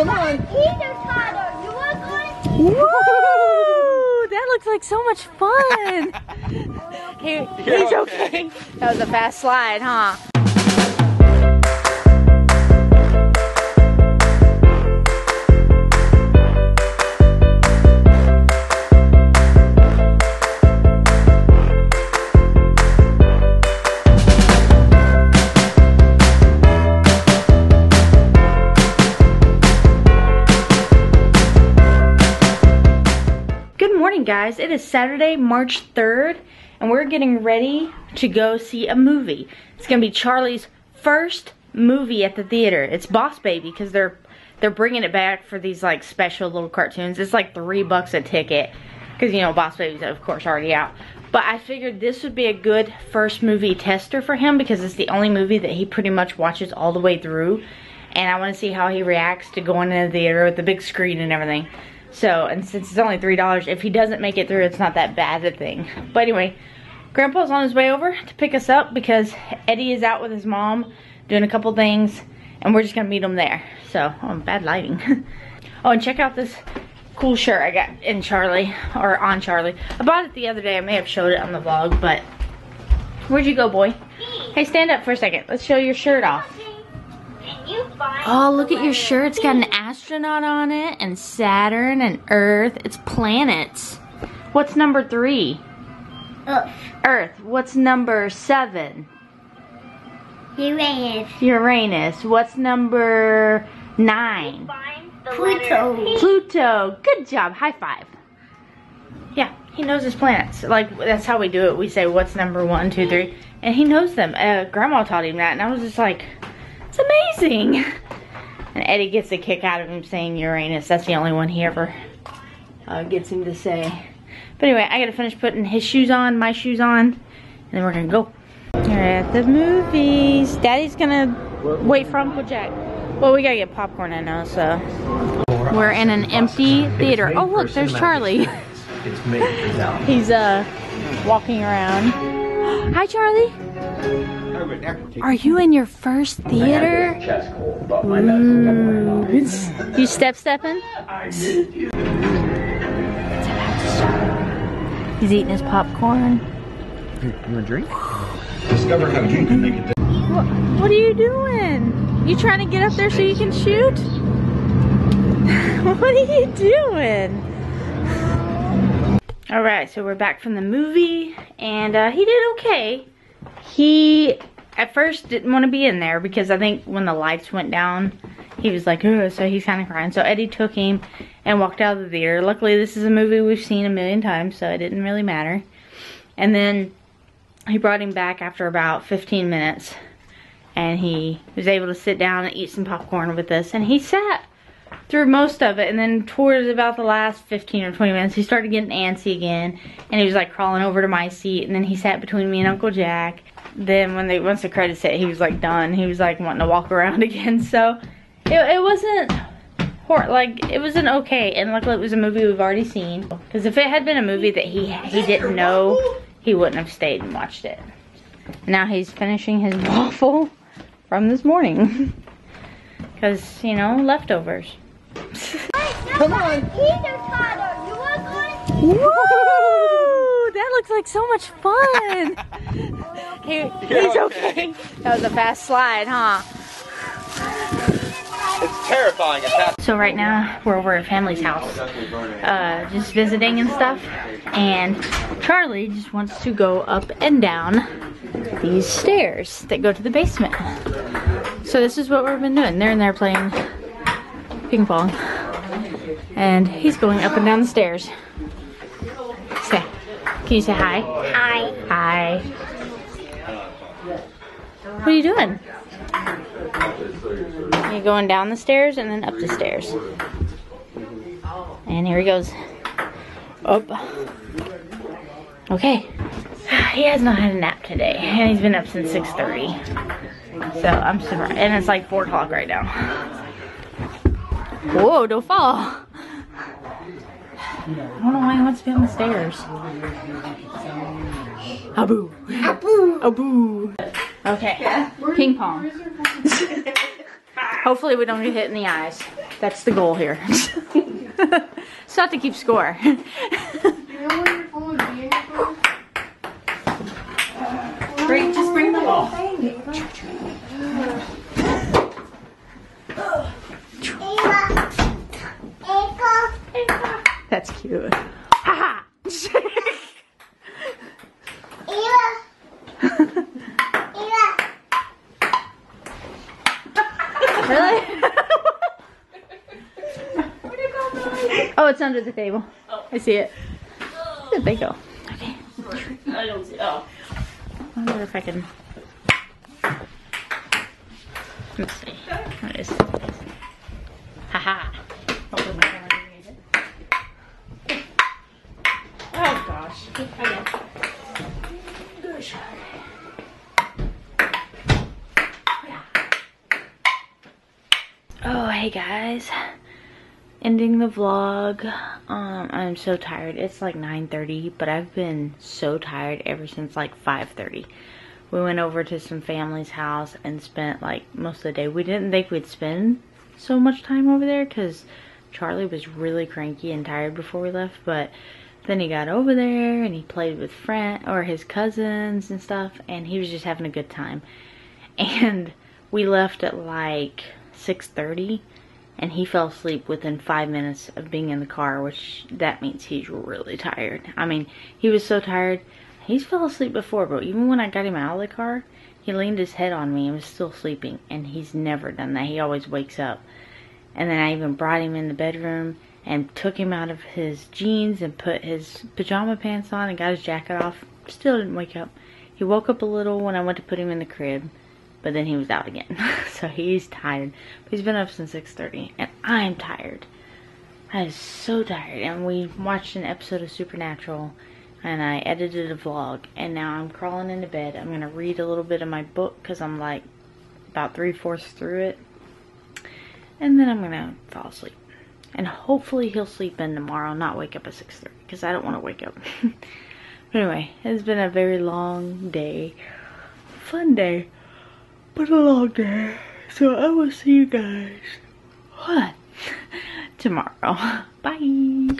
Come on. Peter Potter, you are going to eat. Woo! That looks like so much fun. He's okay. That was a fast slide, huh? Guys, it is Saturday, March 3rd, and we're getting ready to go see a movie. It's gonna be Charlie's first movie at the theater. It's Boss Baby because they're bringing it back for these like special little cartoons. It's like $3 a ticket because you know Boss Baby's of course already out. But I figured this would be a good first movie tester for him because it's the only movie that he pretty much watches all the way through, and I want to see how he reacts to going into the theater with the big screen and everything. So, and since it's only $3, if he doesn't make it through, it's not that bad a thing. But anyway, Grandpa's on his way over to pick us up because Eddie is out with his mom doing a couple things, and we're just gonna meet him there. So, bad lighting. Oh, and check out this cool shirt I got in Charlie, or on Charlie. I bought it the other day. I may have showed it on the vlog, but where'd you go, boy? Hey, stand up for a second. Let's show your shirt off. Oh, look at your shirt. It's got an astronaut on it, and Saturn, and Earth. It's planets. What's number 3? Earth. Earth. What's number 7? Uranus. Uranus. What's number 9? Pluto. Pluto. Good job. High five. Yeah, he knows his planets. Like, that's how we do it. We say, what's number 1, 2, 3? And he knows them. Grandma taught him that, and I was just like... it's amazing. And Eddie gets a kick out of him saying Uranus. That's the only one he ever gets him to say. But anyway, I gotta finish putting his shoes on, my shoes on, and then we're gonna go. We're at the movies. Daddy's gonna wait for Uncle Jack. Well, we gotta get popcorn, I know, so. We're in an empty theater. Oh, look, there's Charlie. He's walking around. Hi, Charlie. Are you in your first theater? Ooh. You stepping? He's eating his popcorn. You want a drink? Discover how you can make it. What are you doing? You trying to get up there so you can shoot? What are you doing? All right, so we're back from the movie, and he did okay. He at first didn't want to be in there because I think when the lights went down, he was like, oh, so he's kind of crying. So Eddie took him and walked out of the theater. Luckily, this is a movie we've seen a million times, so it didn't really matter. And then he brought him back after about 15 minutes, and he was able to sit down and eat some popcorn with us. And he sat through most of it, and then towards about the last 15 or 20 minutes, he started getting antsy again, and he was like crawling over to my seat, and then he sat between me and Uncle Jack. Then once the credits hit, he was like done. He was like wanting to walk around again. So it wasn't horrible. Like, it was an okay, and luckily it was a movie we've already seen. Because if it had been a movie that he didn't know, he wouldn't have stayed and watched it. Now he's finishing his waffle from this morning. Because, you know, leftovers. Come on. Peter Potter, you are going to eat. Woo! That looks like so much fun. He's okay. That was a fast slide, huh? It's terrifying. So right now, we're over at family's house. Just visiting and stuff. And Charlie just wants to go up and down these stairs that go to the basement. So this is what we've been doing. They're in there playing ping pong. And he's going up and down the stairs. Say, can you say hi? Hi. Hi. What are you doing? You're going down the stairs and then up the stairs. And here he goes. Up. Okay. He has not had a nap today. And he's been up since 6:30. So I'm surprised. And it's like 4 o'clock right now. Whoa, don't fall. I don't know why he wants to be on the stairs. Aboo. Aboo. Aboo. Okay. Yeah. Ping pong. Hopefully we don't get hit in the eyes. That's the goal here. It's not to keep score. You know where your phone would be in your phone? Just bring the ball. That's cute. Ha ha! Really? Where'd it go, Billy? Oh, it's under the table. Oh. I see it. Oh. Where'd they go? Okay. Sorry. I don't see it. Oh. I wonder if I can. Let's see. What is it? Haha. Oh gosh. I know. Gosh. Oh, hey guys, ending the vlog. I'm so tired. It's like 9:30, but I've been so tired ever since like 5:30. We went over to some family's house and spent like most of the day. We didn't think we'd spend so much time over there because Charlie was really cranky and tired before we left, but then he got over there and he played with his cousins and stuff, and he was just having a good time. And we left at like 6:30, and he fell asleep within 5 minutes of being in the car, which that means he's really tired. I mean, he was so tired. He's fell asleep before, but even when I got him out of the car, he leaned his head on me and was still sleeping, and he's never done that. He always wakes up. And then I even brought him in the bedroom and took him out of his jeans and put his pajama pants on and got his jacket off. Still didn't wake up. He woke up a little when I went to put him in the crib, but then he was out again. So he's tired. But he's been up since 6:30, and I'm tired. I was so tired, and we watched an episode of Supernatural, and I edited a vlog, and now I'm crawling into bed. I'm going to read a little bit of my book because I'm like about 3/4 through it, and then I'm going to fall asleep. And hopefully he'll sleep in tomorrow, not wake up at 6:30, because I don't want to wake up. But anyway, it's been a very long day. Fun day. But a long day, so I will see you guys tomorrow. Bye.